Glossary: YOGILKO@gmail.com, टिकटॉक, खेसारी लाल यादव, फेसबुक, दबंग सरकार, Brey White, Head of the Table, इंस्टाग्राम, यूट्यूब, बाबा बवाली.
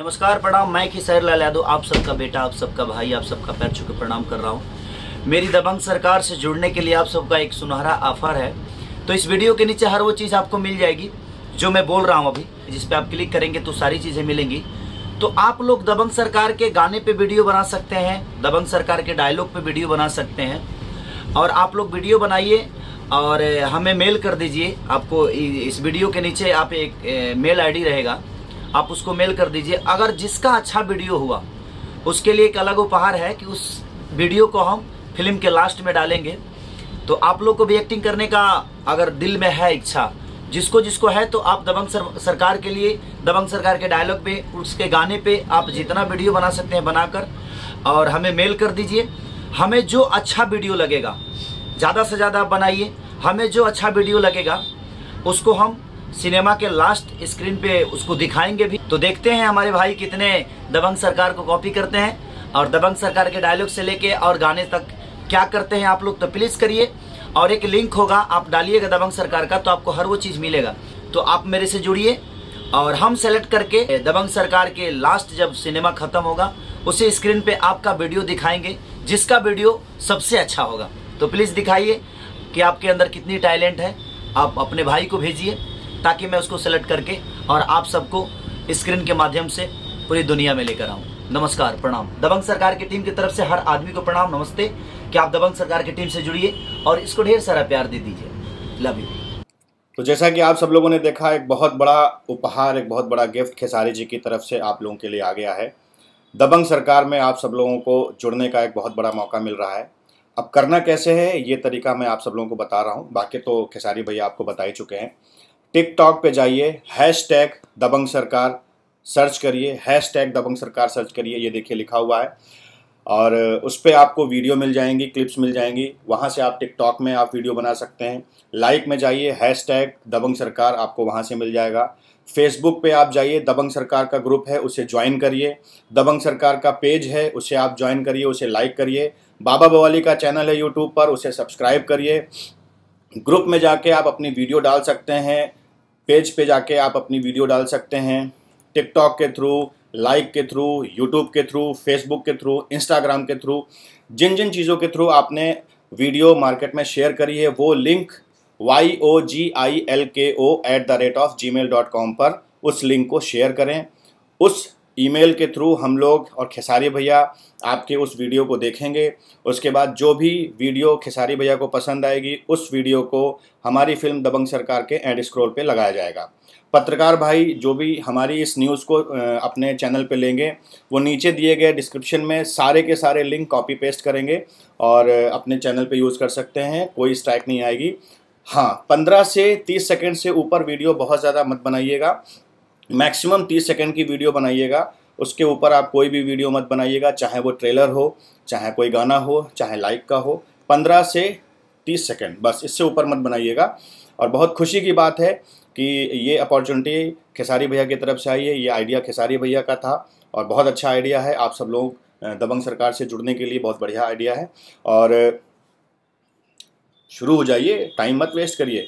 नमस्कार, प्रणाम। मैं खेसारी लाल यादव, आप सबका बेटा, आप सबका भाई, आप सबका पैर छू के प्रणाम कर रहा हूँ। मेरी दबंग सरकार से जुड़ने के लिए आप सबका एक सुनहरा ऑफर है। तो इस वीडियो के नीचे हर वो चीज़ आपको मिल जाएगी जो मैं बोल रहा हूँ अभी, जिस पे आप क्लिक करेंगे तो सारी चीज़ें मिलेंगी। तो आप लोग दबंग सरकार के गाने पे वीडियो बना सकते हैं, दबंग सरकार के डायलॉग पे वीडियो बना सकते हैं। और आप लोग वीडियो बनाइए और हमें मेल कर दीजिए। आपको इस वीडियो के नीचे आप एक मेल आईडी रहेगा, आप उसको मेल कर दीजिए। अगर जिसका अच्छा वीडियो हुआ उसके लिए एक अलग उपहार है कि उस वीडियो को हम फिल्म के लास्ट में डालेंगे। तो आप लोग को भी एक्टिंग करने का अगर दिल में है इच्छा, जिसको जिसको है, तो आप दबंग सरकार के लिए, दबंग सरकार के डायलॉग पे, उसके गाने पे आप जितना वीडियो बना सकते हैं बनाकर और हमें मेल कर दीजिए। हमें जो अच्छा वीडियो लगेगा, ज़्यादा से ज़्यादा आप बनाइए, हमें जो अच्छा वीडियो लगेगा उसको हम सिनेमा के लास्ट स्क्रीन पे उसको दिखाएंगे भी। तो देखते हैं हमारे भाई कितने दबंग सरकार को कॉपी करते हैं और दबंग सरकार के डायलॉग से लेके और गाने तक क्या करते हैं आप लोग। तो प्लीज़ करिए। और एक लिंक होगा, आप डालिएगा दबंग सरकार का तो आपको हर वो चीज़ मिलेगा। तो आप मेरे से जुड़िए और हम सेलेक्ट करके दबंग सरकार के लास्ट जब सिनेमा खत्म होगा उसी स्क्रीन पे आपका वीडियो दिखाएंगे, जिसका वीडियो सबसे अच्छा होगा। तो प्लीज़ दिखाइए कि आपके अंदर कितनी टैलेंट है। आप अपने भाई को भेजिए ताकि मैं उसको सेलेक्ट करके और आप सबको स्क्रीन के माध्यम से पूरी दुनिया में लेकर आऊँ। नमस्कार, प्रणाम। दबंग सरकार की टीम की तरफ से हर आदमी को प्रणाम, नमस्ते कि आप दबंग सरकार की टीम से जुड़िए और इसको ढेर सारा प्यार दे दीजिए। Love you. तो जैसा कि आप सब लोगों ने देखा, एक बहुत बड़ा उपहार, एक बहुत बड़ा गिफ्ट खेसारी जी की तरफ से आप लोगों के लिए आ गया है। दबंग सरकार में आप सब लोगों को जुड़ने का एक बहुत बड़ा मौका मिल रहा है। अब करना कैसे है ये तरीका मैं आप सब लोगों को बता रहा हूँ, बाकी तो खेसारी भैया आपको बता ही चुके हैं। टिकटॉक पर जाइए, हैशटैग दबंग सरकार सर्च करिए, हैशटैग दबंग सरकार सर्च करिए, ये देखिए लिखा हुआ है। और उस पर आपको वीडियो मिल जाएंगी, क्लिप्स मिल जाएंगी, वहाँ से आप टिकटॉक में आप वीडियो बना सकते हैं। लाइक में जाइए, हैशटैग दबंग सरकार आपको वहाँ से मिल जाएगा। फेसबुक पे आप जाइए, दबंग सरकार का ग्रुप है उसे ज्वाइन करिए, दबंग सरकार का पेज है उसे आप ज्वाइन करिए, उसे लाइक करिए। बाबा बवाली का चैनल है यूट्यूब पर, उसे सब्सक्राइब करिए। ग्रुप में जाके आप अपनी वीडियो डाल सकते हैं, पेज पे जाके आप अपनी वीडियो डाल सकते हैं। टिकटॉक के थ्रू, लाइक के थ्रू, यूट्यूब के थ्रू, फेसबुक के थ्रू, इंस्टाग्राम के थ्रू, जिन जिन चीज़ों के थ्रू आपने वीडियो मार्केट में शेयर करी है वो लिंक YOGILKO@gmail.com पर उस लिंक को शेयर करें। उस ईमेल के थ्रू हम लोग और खेसारी भैया आपके उस वीडियो को देखेंगे। उसके बाद जो भी वीडियो खेसारी भैया को पसंद आएगी उस वीडियो को हमारी फिल्म दबंग सरकार के एंड स्क्रॉल पे लगाया जाएगा। पत्रकार भाई जो भी हमारी इस न्यूज़ को अपने चैनल पे लेंगे वो नीचे दिए गए डिस्क्रिप्शन में सारे के सारे लिंक कॉपी पेस्ट करेंगे और अपने चैनल पर यूज़ कर सकते हैं, कोई स्ट्राइक नहीं आएगी। हाँ, 15 से 30 सेकेंड से ऊपर वीडियो बहुत ज़्यादा मत बनाइएगा, मैक्सिमम 30 सेकेंड की वीडियो बनाइएगा। उसके ऊपर आप कोई भी वीडियो मत बनाइएगा, चाहे वो ट्रेलर हो, चाहे कोई गाना हो, चाहे लाइक का हो। 15 से 30 सेकेंड बस, इससे ऊपर मत बनाइएगा। और बहुत खुशी की बात है कि ये अपॉर्चुनिटी खेसारी भैया की तरफ से आई है, ये आइडिया खेसारी भैया का था और बहुत अच्छा आइडिया है। आप सब लोग दबंग सरकार से जुड़ने के लिए बहुत बढ़िया आइडिया है और शुरू हो जाइए, टाइम मत वेस्ट करिए।